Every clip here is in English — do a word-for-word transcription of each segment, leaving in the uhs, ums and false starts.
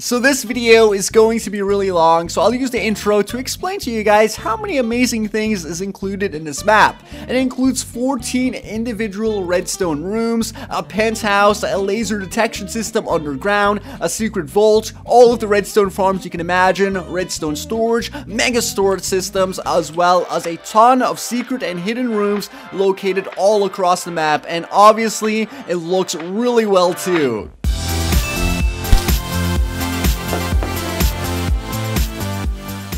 So this video is going to be really long, so I'll use the intro to explain to you guys how many amazing things is included in this map. It includes fourteen individual redstone rooms, a penthouse, a laser detection system underground, a secret vault, all of the redstone farms you can imagine, redstone storage, mega storage systems, as well as a ton of secret and hidden rooms located all across the map, and obviously it looks really well too.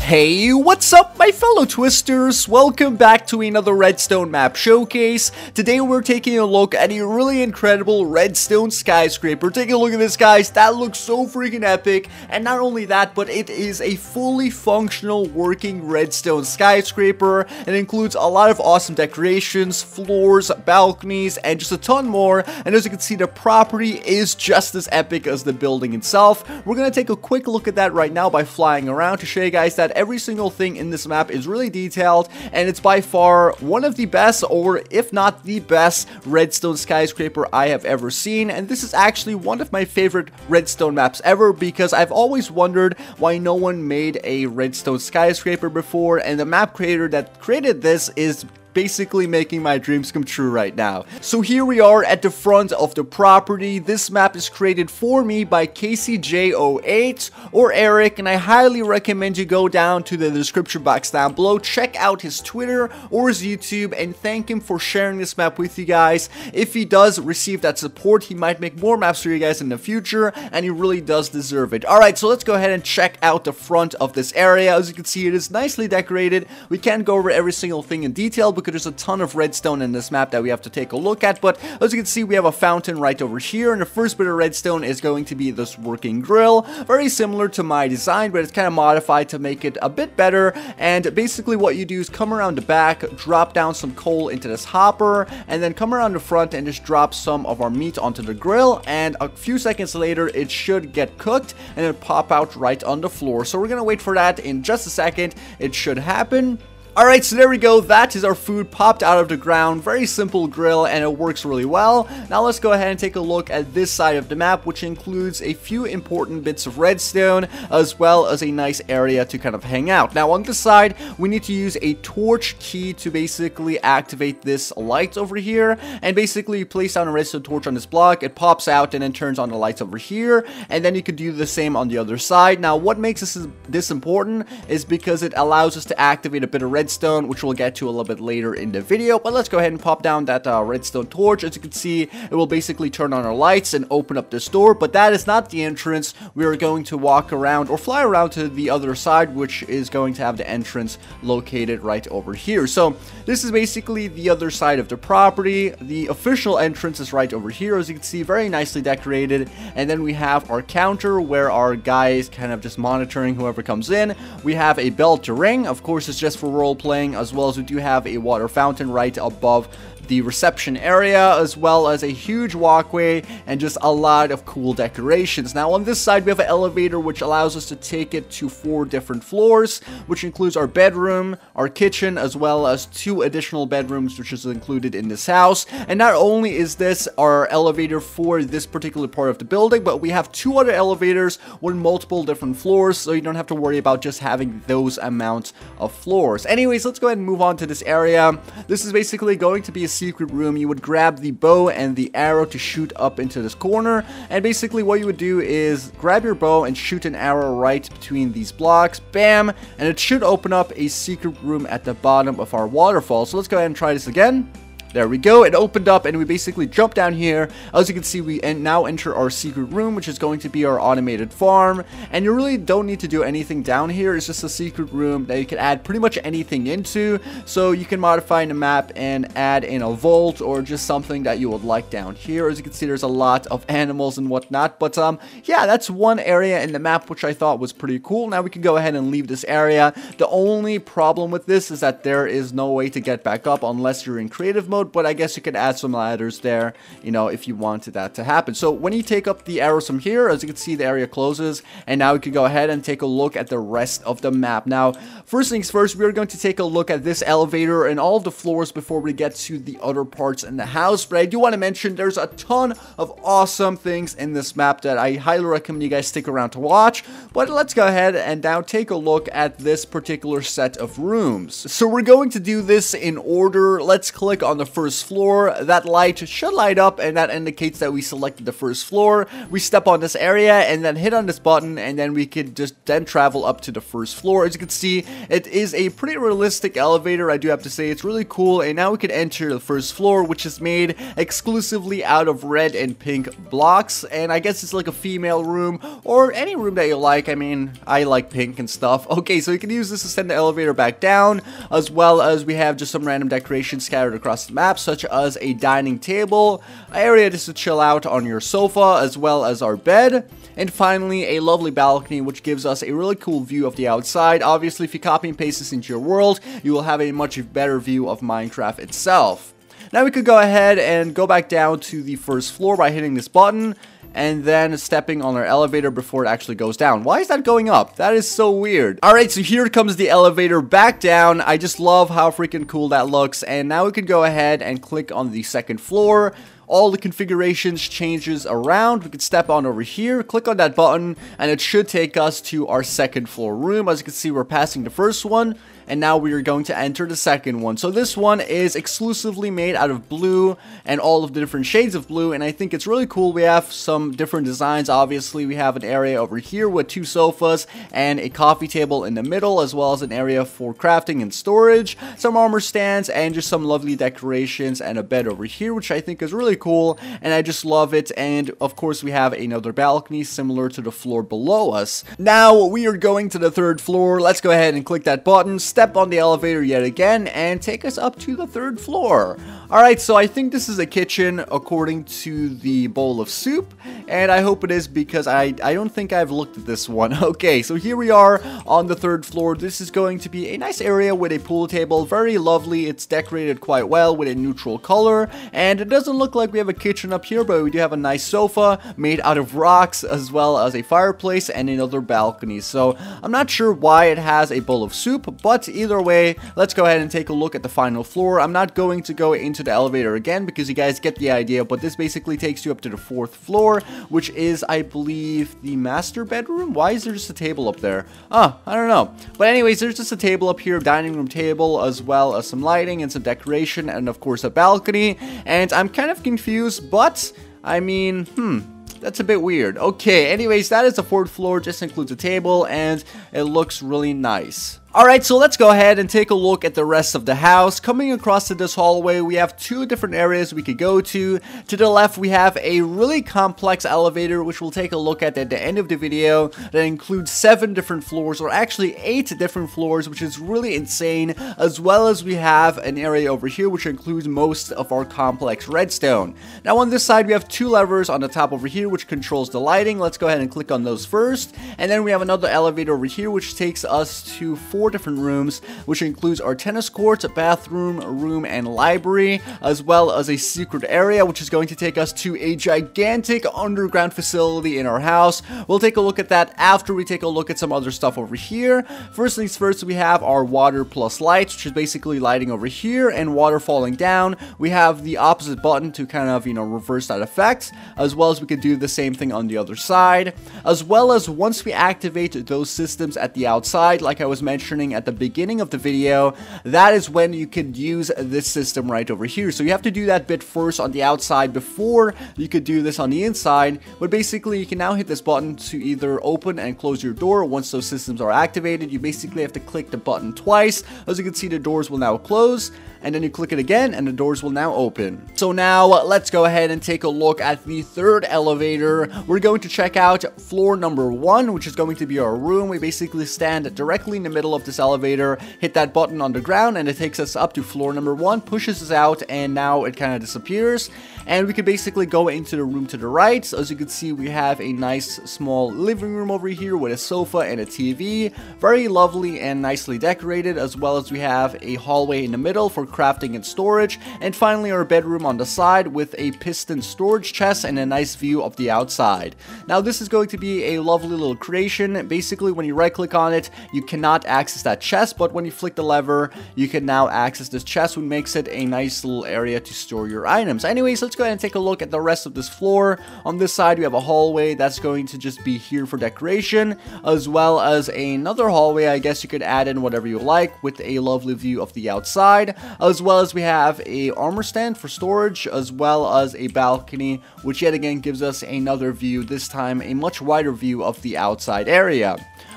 Hey, what's up my fellow Twisters? Welcome back to another redstone map showcase. Today we're taking a look at a really incredible redstone skyscraper. Take a look at this, guys. That looks so freaking epic. And not only that, but it is a fully functional working redstone skyscraper. It includes a lot of awesome decorations, floors, balconies, and just a ton more. And as you can see, the property is just as epic as the building itself. We're gonna take a quick look at that right now by flying around to show you guys that every single thing in this map is really detailed, and it's by far one of the best, or if not the best, redstone skyscraper I have ever seen. And this is actually one of my favorite redstone maps ever, because I've always wondered why no one made a redstone skyscraper before, and the map creator that created this is basically making my dreams come true right now. So here we are at the front of the property. This map is created for me by K C J zero eight or Eric, and I highly recommend you go down to the description box down below, check out his Twitter or his YouTube, and thank him for sharing this map with you guys. If he does receive that support, he might make more maps for you guys in the future, and he really does deserve it. Alright, so let's go ahead and check out the front of this area. As you can see, it is nicely decorated. We can't go over every single thing in detail because there's a ton of redstone in this map that we have to take a look at, but as you can see, we have a fountain right over here, and the first bit of redstone is going to be this working grill, very similar to my design, but it's kind of modified to make it a bit better. And basically what you do is come around the back, drop down some coal into this hopper, and then come around the front and just drop some of our meat onto the grill, and a few seconds later it should get cooked and it'll pop out right on the floor. So we're gonna wait for that in just a second. It should happen. Alright, so there we go. That is our food popped out of the ground. Very simple grill, and it works really well. Now let's go ahead and take a look at this side of the map, which includes a few important bits of redstone, as well as a nice area to kind of hang out. Now on this side, we need to use a torch key to basically activate this light over here, and basically you place down a redstone torch on this block, it pops out and then turns on the lights over here, and then you could do the same on the other side. Now what makes this, this important is because it allows us to activate a bit of redstone redstone, which we'll get to a little bit later in the video. But let's go ahead and pop down that uh, redstone torch. As you can see, it will basically turn on our lights and open up this door, but that is not the entrance. We are going to walk around or fly around to the other side, which is going to have the entrance located right over here. So this is basically the other side of the property. The official entrance is right over here, as you can see, very nicely decorated. And then we have our counter where our guy is kind of just monitoring whoever comes in. We have a bell to ring, of course, it's just for role playing, as well as we do have a water fountain right above the reception area, as well as a huge walkway and just a lot of cool decorations. Now on this side we have an elevator which allows us to take it to four different floors, which includes our bedroom, our kitchen, as well as two additional bedrooms which is included in this house. And not only is this our elevator for this particular part of the building, but we have two other elevators with multiple different floors, so you don't have to worry about just having those amounts of floors. Anyways, let's go ahead and move on to this area. This is basically going to be a secret room. You would grab the bow and the arrow to shoot up into this corner, and basically what you would do is grab your bow and shoot an arrow right between these blocks, bam, and it should open up a secret room at the bottom of our waterfall. So let's go ahead and try this again. There we go, it opened up and we basically jump down here. As you can see, we en- now enter our secret room, which is going to be our automated farm. And you really don't need to do anything down here. It's just a secret room that you can add pretty much anything into. So you can modify the map and add in a vault or just something that you would like down here. As you can see, there's a lot of animals and whatnot. But um, yeah, that's one area in the map which I thought was pretty cool. Now we can go ahead and leave this area. The only problem with this is that there is no way to get back up unless you're in creative mode. mode, but I guess you could add some ladders there, you know, if you wanted that to happen. So when you take up the arrows from here, as you can see, the area closes, and now we can go ahead and take a look at the rest of the map. Now, first things first, we're going to take a look at this elevator and all of the floors before we get to the other parts in the house, but I do want to mention there's a ton of awesome things in this map that I highly recommend you guys stick around to watch. But let's go ahead and now take a look at this particular set of rooms. So we're going to do this in order. Let's click on the first floor. That light should light up, and that indicates that we selected the first floor. We step on this area and then hit on this button, and then we could just then travel up to the first floor. As you can see, it is a pretty realistic elevator, I do have to say. It's really cool, and now we can enter the first floor, which is made exclusively out of red and pink blocks, and I guess it's like a female room or any room that you like. I mean, I like pink and stuff. Okay, so you can use this to send the elevator back down, as well as we have just some random decorations scattered across the map, such as a dining table, an area just to chill out on your sofa, as well as our bed, and finally a lovely balcony, which gives us a really cool view of the outside. Obviously, if you copy and paste this into your world, you will have a much better view of Minecraft itself. Now we could go ahead and go back down to the first floor by hitting this button, and then stepping on our elevator before it actually goes down. Why is that going up? That is so weird. Alright, so here comes the elevator back down. I just love how freaking cool that looks. And now we can go ahead and click on the second floor. All the configurations changes around. We can step on over here, click on that button, and it should take us to our second floor room. As you can see, we're passing the first one, and now we are going to enter the second one. So this one is exclusively made out of blue and all of the different shades of blue, and I think it's really cool. We have some different designs. Obviously, we have an area over here with two sofas and a coffee table in the middle, as well as an area for crafting and storage, some armor stands, and just some lovely decorations, and a bed over here, which I think is really cool, and I just love it. And of course, we have another balcony similar to the floor below us. Now we are going to the third floor. Let's go ahead and click that button, step on the elevator yet again, and take us up to the third floor. Alright, so I think this is a kitchen according to the bowl of soup, and I hope it is, because I, I don't think I've looked at this one. Okay, so here we are on the third floor. This is going to be a nice area with a pool table, very lovely. It's decorated quite well with a neutral color, and it doesn't look like we have a kitchen up here, but we do have a nice sofa made out of rocks, as well as a fireplace and another balcony. So I'm not sure why it has a bowl of soup, but either way, let's go ahead and take a look at the final floor. I'm not going to go into the elevator again because you guys get the idea, but this basically takes you up to the fourth floor, which is, I believe, the master bedroom. Why is there just a table up there? Oh, I don't know. But anyways, there's just a table up here, dining room table, as well as some lighting and some decoration, and of course a balcony. And I'm kind of confused Confused, but I mean, hmm, that's a bit weird. Okay, anyways, that is the fourth floor, just includes a table, and it looks really nice. Alright, so let's go ahead and take a look at the rest of the house. Coming across to this hallway, we have two different areas we could go to. To the left, we have a really complex elevator, which we'll take a look at at the end of the video, that includes seven different floors, or actually eight different floors, which is really insane, as well as we have an area over here, which includes most of our complex redstone. Now on this side, we have two levers on the top over here, which controls the lighting. Let's go ahead and click on those first, and then we have another elevator over here, which takes us to four different rooms, which includes our tennis courts, a bathroom, a room, and library, as well as a secret area, which is going to take us to a gigantic underground facility in our house. We'll take a look at that after we take a look at some other stuff over here. First things first, we have our water plus lights, which is basically lighting over here and water falling down. We have the opposite button to kind of, you know, reverse that effect, as well as we could do the same thing on the other side, as well as once we activate those systems at the outside, like I was mentioning at the beginning of the video, that is when you could use this system right over here. So you have to do that bit first on the outside before you could do this on the inside, but basically you can now hit this button to either open and close your door. Once those systems are activated, you basically have to click the button twice. As you can see, the doors will now close, and then you click it again and the doors will now open. So now let's go ahead and take a look at the third elevator. We're going to check out floor number one, which is going to be our room. We basically stand directly in the middle of of this elevator, hit that button on the ground, and it takes us up to floor number one, pushes us out, and now it kind of disappears. And we can basically go into the room to the right. So as you can see, we have a nice small living room over here with a sofa and a T V, very lovely and nicely decorated, as well as we have a hallway in the middle for crafting and storage, and finally our bedroom on the side with a piston storage chest and a nice view of the outside. Now this is going to be a lovely little creation. Basically, when you right click on it, you cannot access that chest, but when you flick the lever, you can now access this chest, which makes it a nice little area to store your items. Anyways, let's go ahead and take a look at the rest of this floor. On this side, we have a hallway that's going to just be here for decoration, as well as another hallway. I guess you could add in whatever you like, with a lovely view of the outside, as well as we have a armor stand for storage, as well as a balcony, which yet again gives us another view, this time a much wider view of the outside area.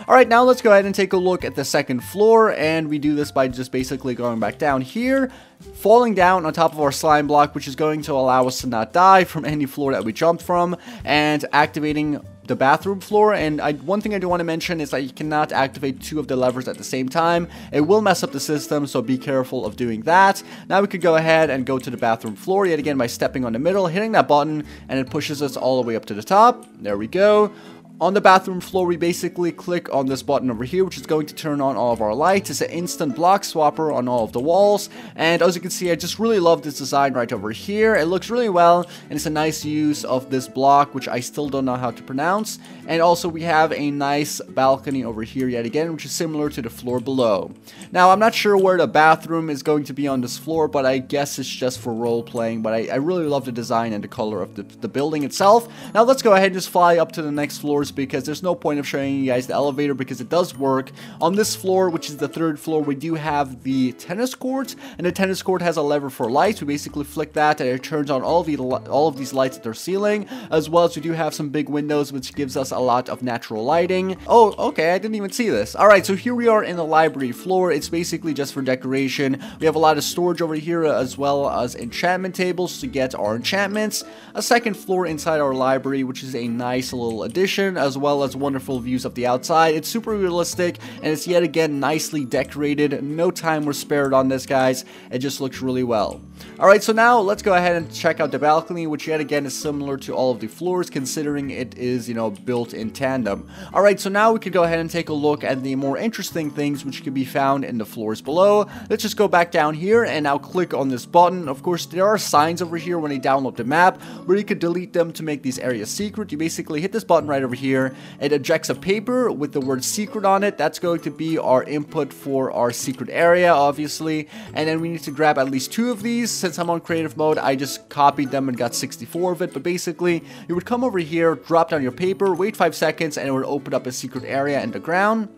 Alright, now let's go ahead and take a look at the second floor, and we do this by just basically going back down here, falling down on top of our slime block, which is going to allow us to not die from any floor that we jumped from, and activating the bathroom floor. And I, one thing I do want to mention is that you cannot activate two of the levers at the same time. It will mess up the system, so be careful of doing that. Now we could go ahead and go to the bathroom floor yet again by stepping on the middle, hitting that button, and it pushes us all the way up to the top. There we go. On the bathroom floor, we basically click on this button over here, which is going to turn on all of our lights. It's an instant block swapper on all of the walls, and as you can see, I just really love this design right over here. It looks really well, and it's a nice use of this block, which I still don't know how to pronounce. And also, we have a nice balcony over here yet again, which is similar to the floor below. Now, I'm not sure where the bathroom is going to be on this floor, but I guess it's just for role-playing, but I, I really love the design and the color of the, the building itself. Now, let's go ahead and just fly up to the next floors, because there's no point of showing you guys the elevator, because it does work. On this floor, which is the third floor, we do have the tennis court, and the tennis court has a lever for lights. We basically flick that, and it turns on all of, the, all of these lights at their ceiling, as well as we do have some big windows, which gives us a lot of natural lighting. Oh, okay, I didn't even see this. Alright, so here we are in the library floor. It's basically just for decoration. We have a lot of storage over here, as well as enchantment tables to get our enchantments. A second floor inside our library, which is a nice little addition, as well as wonderful views of the outside. It's super realistic, and it's yet again nicely decorated. No time was spared on this, guys. It just looks really well. Alright, so now let's go ahead and check out the balcony, which yet again is similar to all of the floors, considering it is, you know, built in tandem. Alright, so now we could go ahead and take a look at the more interesting things which can be found in the floors below. Let's just go back down here and now click on this button. Of course, there are signs over here when you download the map, where you could delete them to make these areas secret. You basically hit this button right over here. Here, it ejects a paper with the word secret on it. That's going to be our input for our secret area, obviously. And then we need to grab at least two of these. Since I'm on creative mode, I just copied them and got sixty-four of it. But basically, you would come over here, drop down your paper, wait five seconds, and it would open up a secret area in the ground.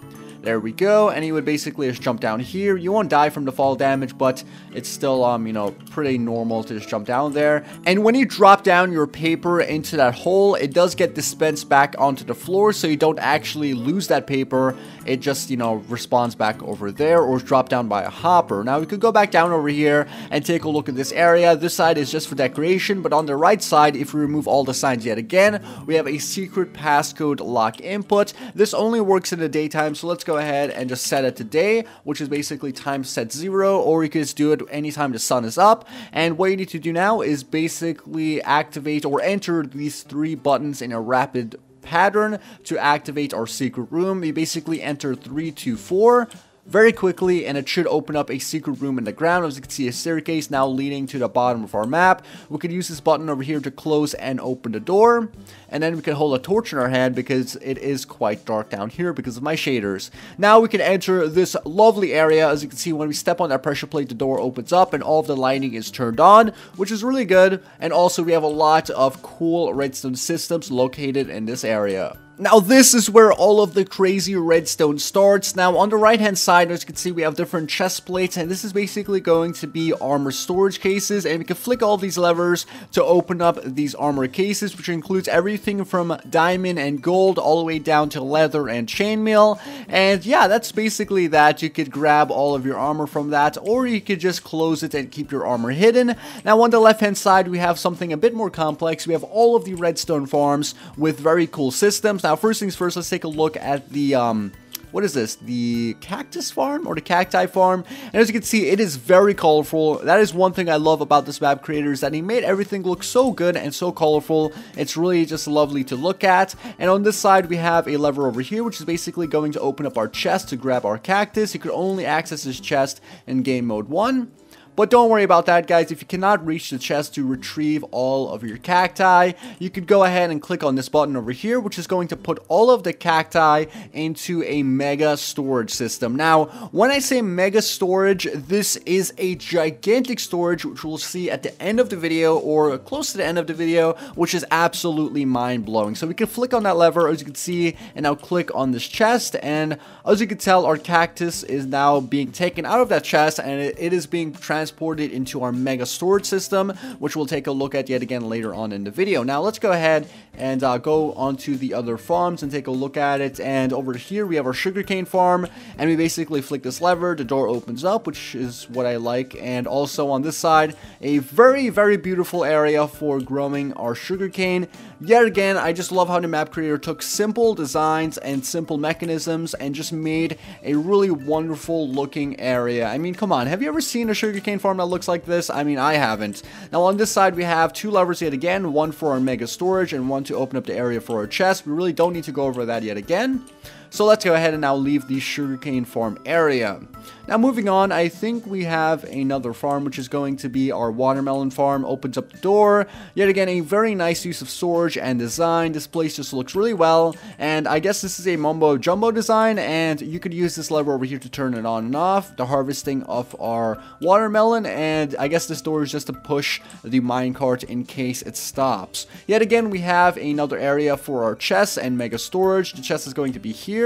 There we go, and you would basically just jump down here. You won't die from the fall damage, but it's still, um, you know, pretty normal to just jump down there. And when you drop down your paper into that hole, it does get dispensed back onto the floor, so you don't actually lose that paper. It just, you know, responds back over there, or is dropped down by a hopper. Now, we could go back down over here and take a look at this area. This side is just for decoration, but on the right side, if we remove all the signs yet again, we have a secret passcode lock input. This only works in the daytime, so let's go ahead and just set it to day, which is basically time set zero, or you can just do it anytime the sun is up. And what you need to do now is basically activate or enter these three buttons in a rapid pattern to activate our secret room. You basically enter three, two, four very quickly, and it should open up a secret room in the ground. As you can see, a staircase now leading to the bottom of our map. We could use this button over here to close and open the door, and then we can hold a torch in our hand, because it is quite dark down here because of my shaders. Now we can enter this lovely area. As you can see, when we step on that pressure plate, the door opens up and all of the lighting is turned on, which is really good. And also, we have a lot of cool redstone systems located in this area. Now, this is where all of the crazy redstone starts. Now, on the right-hand side, as you can see, we have different chest plates, and this is basically going to be armor storage cases, and we can flick all these levers to open up these armor cases, which includes everything from diamond and gold all the way down to leather and chainmail. And yeah, that's basically that. You could grab all of your armor from that, or you could just close it and keep your armor hidden. Now, on the left-hand side, we have something a bit more complex. We have all of the redstone farms with very cool systems. Now, first things first, let's take a look at the um, what is this, the cactus farm or the cacti farm. And as you can see, it is very colorful. That is one thing I love about this map creator, is that he made everything look so good and so colorful. It's really just lovely to look at. And on this side, we have a lever over here, which is basically going to open up our chest to grab our cactus. You could only access this chest in game mode one. But don't worry about that, guys. If you cannot reach the chest to retrieve all of your cacti, you could go ahead and click on this button over here, which is going to put all of the cacti into a mega storage system. Now, when I say mega storage, this is a gigantic storage, which we'll see at the end of the video or close to the end of the video, which is absolutely mind-blowing. So we can flick on that lever, as you can see, and now click on this chest. And as you can tell, our cactus is now being taken out of that chest, and it is being transferred transported into our mega storage system, which we'll take a look at yet again later on in the video. Now let's go ahead and uh, go onto the other farms and take a look at it. And over here we have our sugarcane farm, and we basically flick this lever, the door opens up, which is what I like. And also on this side, a very very beautiful area for growing our sugarcane. Yet again, I just love how the map creator took simple designs and simple mechanisms and just made a really wonderful looking area. I mean, come on, have you ever seen a sugarcane farm that looks like this? I mean, I haven't. Now on this side, we have two levers yet again, one for our mega storage and one to open up the area for our chest. We really don't need to go over that yet again. So let's go ahead and now leave the sugarcane farm area. Now moving on, I think we have another farm, which is going to be our watermelon farm. Opens up the door. Yet again, a very nice use of storage and design. This place just looks really well. And I guess this is a mumbo jumbo design, and you could use this lever over here to turn it on and off. The harvesting of our watermelon, and I guess this door is just to push the minecart in case it stops. Yet again, we have another area for our chest and mega storage. The chest is going to be here.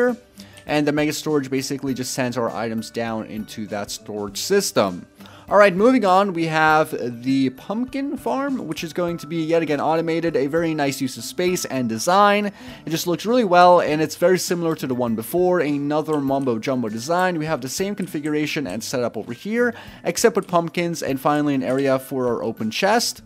And the mega storage basically just sends our items down into that storage system. Alright, moving on, we have the pumpkin farm, which is going to be yet again automated. A very nice use of space and design. It just looks really well, and it's very similar to the one before. Another mumbo jumbo design. We have the same configuration and setup over here, except with pumpkins, and finally an area for our open chest,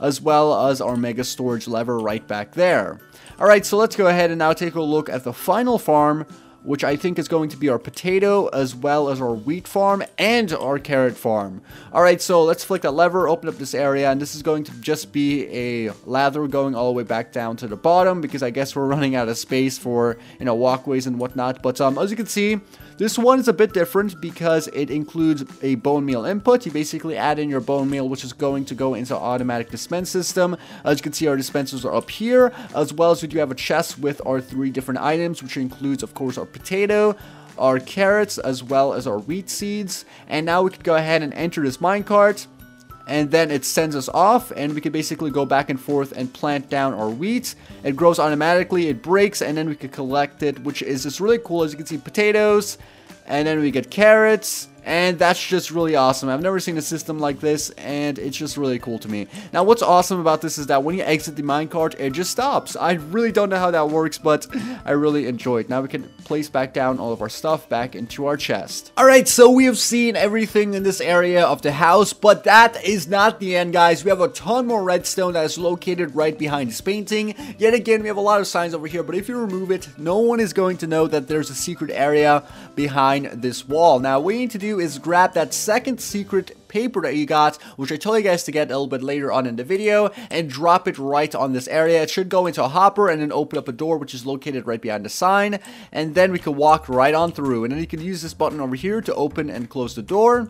as well as our mega storage lever right back there. Alright, so let's go ahead and now take a look at the final farm, which I think is going to be our potato, as well as our wheat farm and our carrot farm. Alright, so let's flick that lever, open up this area, and this is going to just be a ladder going all the way back down to the bottom, because I guess we're running out of space for, you know, walkways and whatnot. But um, as you can see, this one is a bit different because it includes a bone meal input. You basically add in your bone meal, which is going to go into automatic dispense system. As you can see, our dispensers are up here, as well as we do have a chest with our three different items, which includes, of course, our potato, our carrots, as well as our wheat seeds. And now we could go ahead and enter this minecart, and then it sends us off, and we can basically go back and forth and plant down our wheat. It grows automatically, it breaks, and then we can collect it, which is just really cool. As you can see, potatoes, and then we get carrots, and that's just really awesome. I've never seen a system like this, and it's just really cool to me. Now, what's awesome about this is that when you exit the minecart, it just stops. I really don't know how that works, but I really enjoy it. Now we can place back down all of our stuff back into our chest. Alright, so we have seen everything in this area of the house, but that is not the end, guys. We have a ton more redstone that is located right behind this painting. Yet again, we have a lot of signs over here, but if you remove it, no one is going to know that there's a secret area behind this wall. Now, we need to do is grab that second secret paper that you got, which I told you guys to get a little bit later on in the video, and drop it right on this area. It should go into a hopper and then open up a door, which is located right behind the sign, and then we can walk right on through. And then you can use this button over here to open and close the door,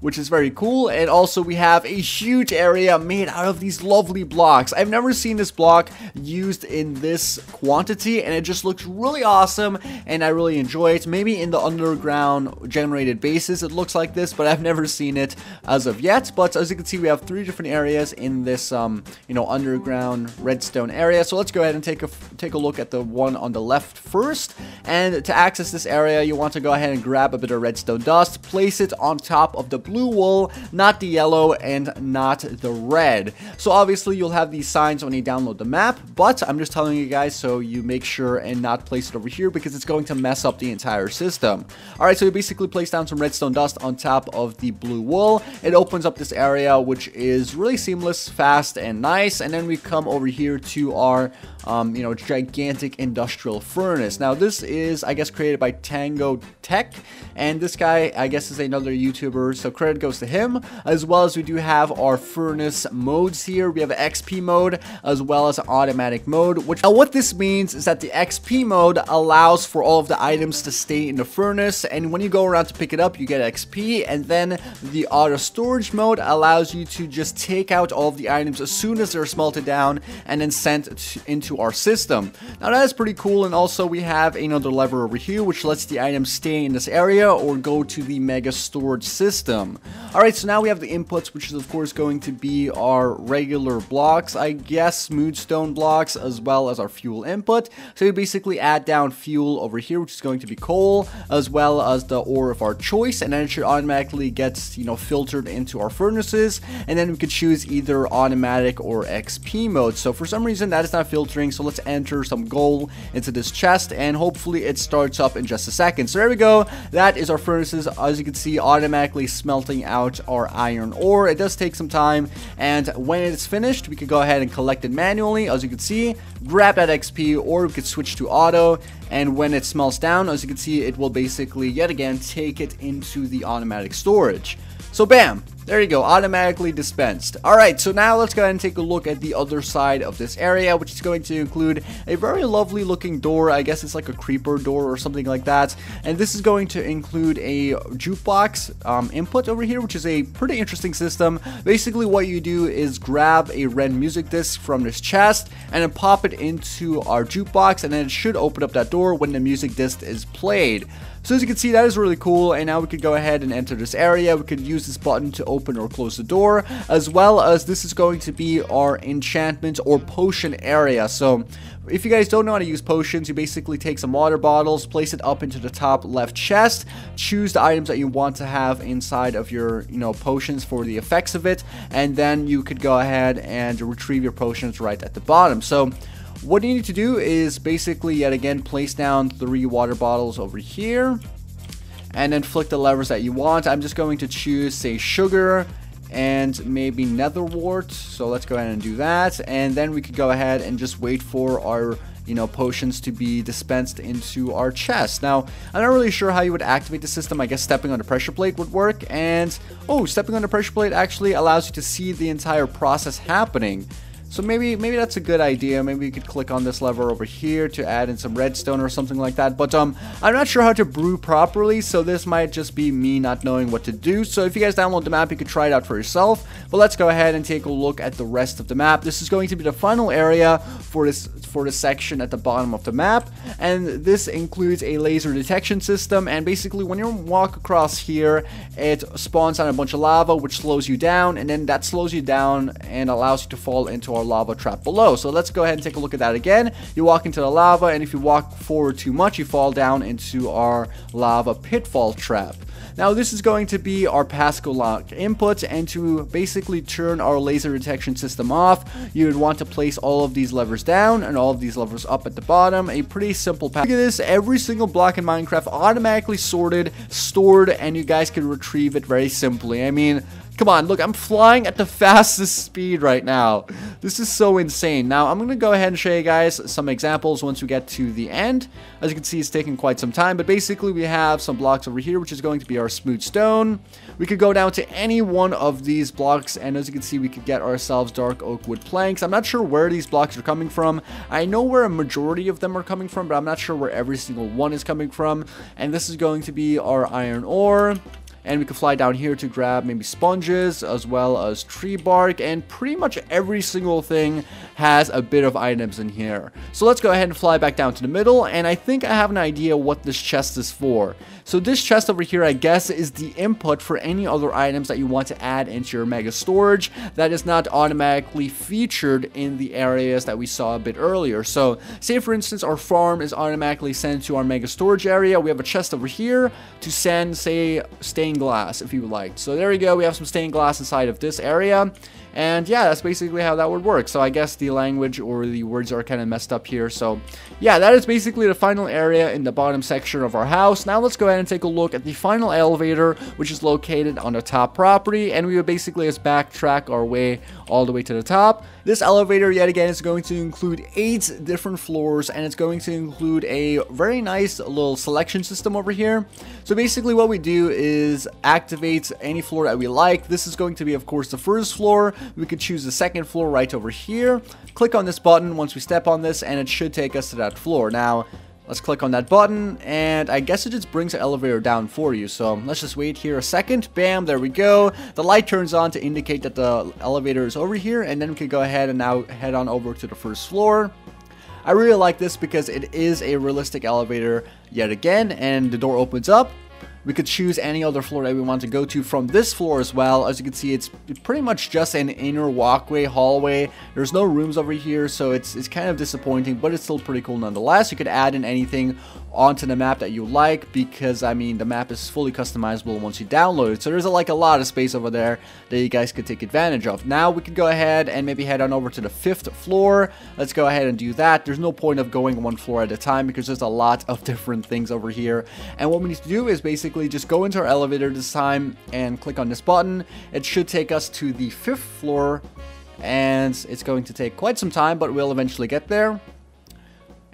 which is very cool. And also we have a huge area made out of these lovely blocks. I've never seen this block used in this quantity, and it just looks really awesome, and I really enjoy it. Maybe in the underground generated bases it looks like this, but I've never seen it as of yet. But as you can see, we have three different areas in this um you know underground redstone area. So let's go ahead and take a take a look at the one on the left first. And to access this area, you want to go ahead and grab a bit of redstone dust, place it on top of the blue blue wool, not the yellow and not the red. So obviously you'll have these signs when you download the map, but I'm just telling you guys so you make sure and not place it over here because it's going to mess up the entire system. Alright, so you basically place down some redstone dust on top of the blue wool. It opens up this area, which is really seamless, fast, and nice. And then we come over here to our um, you know, gigantic industrial furnace. Now this is, I guess, created by Tango Tech, and this guy, I guess, is another YouTuber, so credit goes to him. As well as we do have our furnace modes here. We have X P mode as well as automatic mode, which now what this means is that the X P mode allows for all of the items to stay in the furnace, and when you go around to pick it up you get X P, and then the auto storage mode allows you to just take out all of the items as soon as they're smelted down and then sent into our system. Now that is pretty cool, and also we have another lever over here which lets the items stay in this area or go to the mega storage system. Alright, so now we have the inputs, which is of course going to be our regular blocks, I guess, smooth stone blocks, as well as our fuel input. So you basically add down fuel over here, which is going to be coal, as well as the ore of our choice, and then it should automatically get, you know, filtered into our furnaces, and then we could choose either automatic or X P mode. So for some reason that is not filtering, so let's enter some gold into this chest and hopefully it starts up in just a second. So there we go, that is our furnaces, as you can see, automatically smelting out our iron ore. It does take some time, and when it's finished we could go ahead and collect it manually, as you can see, grab that X P, or we could switch to auto, and when it smelts down, as you can see, it will basically yet again take it into the automatic storage. So bam, there you go, automatically dispensed. Alright, so now let's go ahead and take a look at the other side of this area, which is going to include a very lovely looking door. I guess it's like a creeper door or something like that. And this is going to include a jukebox um, input over here, which is a pretty interesting system. Basically what you do is grab a red music disc from this chest and then pop it into our jukebox, and then it should open up that door when the music disc is played. So as you can see, that is really cool, and now we could go ahead and enter this area. We could use this button to open open or close the door, as well as this is going to be our enchantment or potion area. So if you guys don't know how to use potions, you basically take some water bottles, place it up into the top left chest, choose the items that you want to have inside of your, you know, potions for the effects of it, and then you could go ahead and retrieve your potions right at the bottom. So what you need to do is basically yet again place down three water bottles over here and then flick the levers that you want. I'm just going to choose, say, sugar and maybe nether wart. So let's go ahead and do that, and then we could go ahead and just wait for our, you know, potions to be dispensed into our chest. Now, I'm not really sure how you would activate the system. I guess stepping on the pressure plate would work, and oh, stepping on the pressure plate actually allows you to see the entire process happening. So maybe maybe that's a good idea. Maybe you could click on this lever over here to add in some redstone or something like that. But um, I'm not sure how to brew properly, so this might just be me not knowing what to do. So if you guys download the map, you could try it out for yourself. But let's go ahead and take a look at the rest of the map. This is going to be the final area for this for this section at the bottom of the map, and this includes a laser detection system. And basically, when you walk across here, it spawns on a bunch of lava, which slows you down, and then that slows you down and allows you to fall into our lava trap below. So let's go ahead and take a look at that again. You walk into the lava, and if you walk forward too much, you fall down into our lava pitfall trap. Now this is going to be our Pascal lock input, and to basically turn our laser detection system off, you would want to place all of these levers down and all of these levers up at the bottom. A pretty simple path. Look at this, every single block in Minecraft automatically sorted, stored, and you guys can retrieve it very simply. I mean, come on, look, I'm flying at the fastest speed right now. This is so insane. Now, I'm going to go ahead and show you guys some examples once we get to the end. As you can see, it's taking quite some time, but basically we have some blocks over here, which is going to be our smooth stone. We could go down to any one of these blocks, and as you can see, we could get ourselves dark oak wood planks. I'm not sure where these blocks are coming from. I know where a majority of them are coming from, but I'm not sure where every single one is coming from. And this is going to be our iron ore. And we can fly down here to grab maybe sponges as well as tree bark, and pretty much every single thing has a bit of items in here. So let's go ahead and fly back down to the middle, and I think I have an idea what this chest is for. So this chest over here, I guess, is the input for any other items that you want to add into your mega storage that is not automatically featured in the areas that we saw a bit earlier. So say for instance our farm is automatically sent to our mega storage area, we have a chest over here to send, say, staying stained glass if you liked. So there you go, we have some stained glass inside of this area. And yeah, that's basically how that would work. So I guess the language or the words are kind of messed up here. So yeah, that is basically the final area in the bottom section of our house. Now let's go ahead and take a look at the final elevator, which is located on the top property. And we would basically just backtrack our way all the way to the top. This elevator, yet again, is going to include eight different floors. And it's going to include a very nice little selection system over here. So basically what we do is activate any floor that we like. This is going to be, of course, the first floor. We could choose the second floor right over here. Click on this button once we step on this, and it should take us to that floor. Now, let's click on that button, and I guess it just brings the elevator down for you. So let's just wait here a second. Bam, there we go. The light turns on to indicate that the elevator is over here, and then we can go ahead and now head on over to the first floor. I really like this because it is a realistic elevator yet again, and the door opens up. We could choose any other floor that we want to go to from this floor as well. As you can see, it's pretty much just an inner walkway, hallway. There's no rooms over here, so it's, it's kind of disappointing, but it's still pretty cool nonetheless. You could add in anything onto the map that you like, because, I mean, the map is fully customizable once you download it. So there's, like, a lot of space over there that you guys could take advantage of. Now, we could go ahead and maybe head on over to the fifth floor. Let's go ahead and do that. There's no point of going one floor at a time, because there's a lot of different things over here. And what we need to do is basically just go into our elevator this time and click on this button. It should take us to the fifth floor, and it's going to take quite some time, but we'll eventually get there.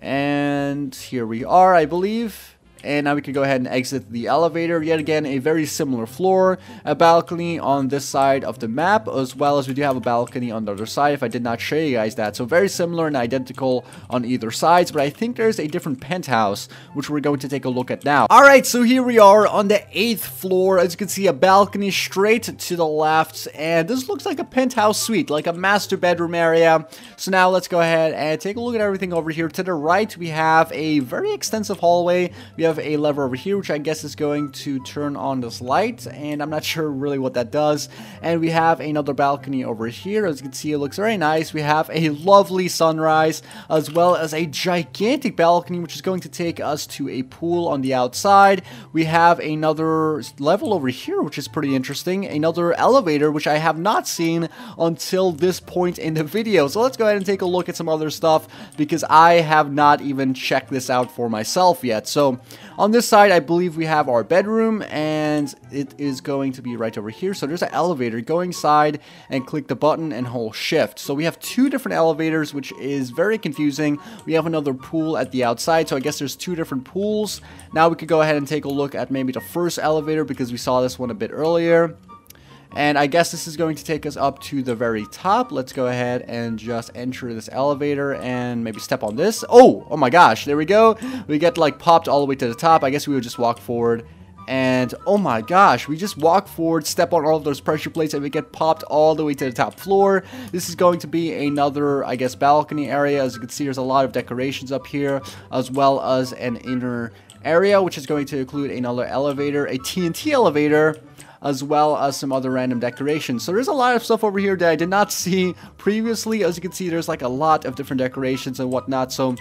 And here we are, I believe. And now we can go ahead and exit the elevator. Yet again, a very similar floor. A balcony on this side of the map, as well as we do have a balcony on the other side, if I did not show you guys that. So very similar and identical on either sides. But I think there's a different penthouse, which we're going to take a look at now. Alright, so here we are on the eighth floor. As you can see, a balcony straight to the left. And this looks like a penthouse suite, like a master bedroom area. So now let's go ahead and take a look at everything over here. To the right, we have a very extensive hallway. We have a lever over here, which I guess is going to turn on this light, and I'm not sure really what that does. And we have another balcony over here. As you can see, it looks very nice. We have a lovely sunrise, as well as a gigantic balcony, which is going to take us to a pool on the outside. We have another level over here, which is pretty interesting. Another elevator, which I have not seen until this point in the video. So let's go ahead and take a look at some other stuff, because I have not even checked this out for myself yet. So on this side, I believe we have our bedroom, and it is going to be right over here. So there's an elevator. Go inside and click the button and hold shift. So we have two different elevators, which is very confusing. We have another pool at the outside, so I guess there's two different pools. Now we could go ahead and take a look at maybe the first elevator, because we saw this one a bit earlier. And I guess this is going to take us up to the very top. Let's go ahead and just enter this elevator and maybe step on this. Oh, oh my gosh, there we go. We get like popped all the way to the top. I guess we would just walk forward. And oh my gosh, we just walk forward, step on all of those pressure plates, and we get popped all the way to the top floor. This is going to be another, I guess, balcony area. As you can see, there's a lot of decorations up here, as well as an inner area, which is going to include another elevator, a T N T elevator, as well as some other random decorations. So there's a lot of stuff over here that I did not see previously. As you can see, there's like a lot of different decorations and whatnot. So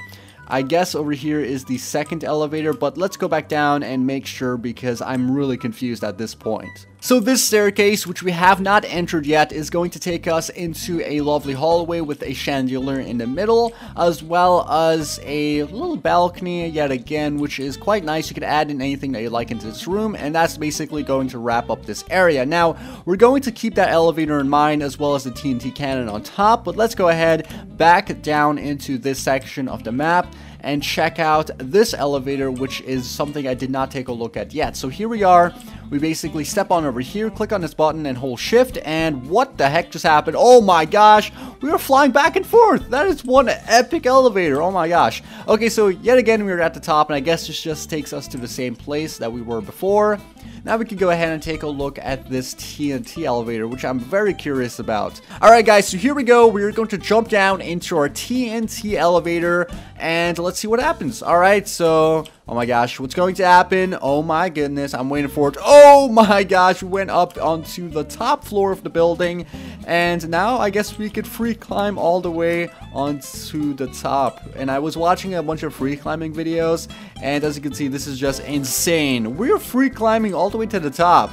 I guess over here is the second elevator, but let's go back down and make sure, because I'm really confused at this point. So this staircase, which we have not entered yet, is going to take us into a lovely hallway with a chandelier in the middle, as well as a little balcony yet again, which is quite nice. You can add in anything that you like into this room, and that's basically going to wrap up this area. Now, we're going to keep that elevator in mind, as well as the T N T cannon on top, but let's go ahead back down into this section of the map and check out this elevator, which is something I did not take a look at yet. So here we are. We basically step on over here, click on this button and hold shift, and what the heck just happened? Oh my gosh, we are flying back and forth. That is one epic elevator. Oh my gosh. Okay, so yet again, we are at the top, and I guess this just takes us to the same place that we were before. Now we can go ahead and take a look at this T N T elevator, which I'm very curious about. Alright guys, so here we go. We are going to jump down into our T N T elevator, and let's see what happens. Alright, so oh my gosh, what's going to happen? Oh my goodness, I'm waiting for it. Oh my gosh, we went up onto the top floor of the building, and now I guess we could free climb all the way onto the top. And I was watching a bunch of free climbing videos, and as you can see, this is just insane. We're free climbing all the way to the top.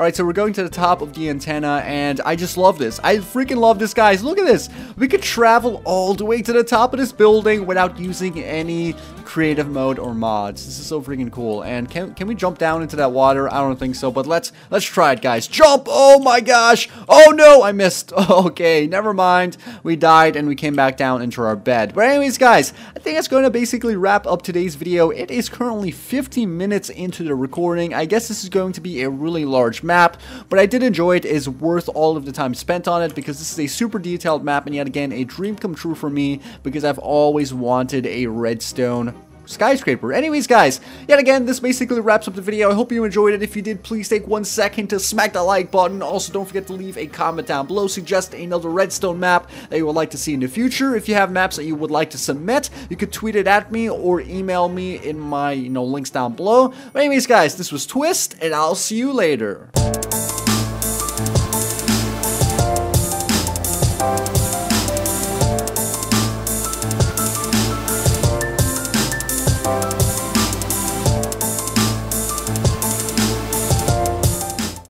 Alright, so we're going to the top of the antenna, and I just love this. I freaking love this, guys. Look at this. We could travel all the way to the top of this building without using any creative mode or mods. This is so freaking cool. And can, can we jump down into that water? I don't think so, but let's let's try it, guys. Jump! Oh my gosh! Oh no, I missed. Okay, never mind. We died, and we came back down into our bed. But anyways, guys, I think that's going to basically wrap up today's video. It is currently fifty minutes into the recording. I guess this is going to be a really large map, but I did enjoy it. It's worth all of the time spent on it because this is a super detailed map, and yet again, a dream come true for me because I've always wanted a redstone skyscraper. Anyways, guys, yet again, this basically wraps up the video. I hope you enjoyed it. If you did, please take one second to smack that like button. Also, don't forget to leave a comment down below. Suggest another redstone map that you would like to see in the future. If you have maps that you would like to submit, you could tweet it at me or email me in my, you know, links down below. But anyways, guys, this was Twiistz, and I'll see you later.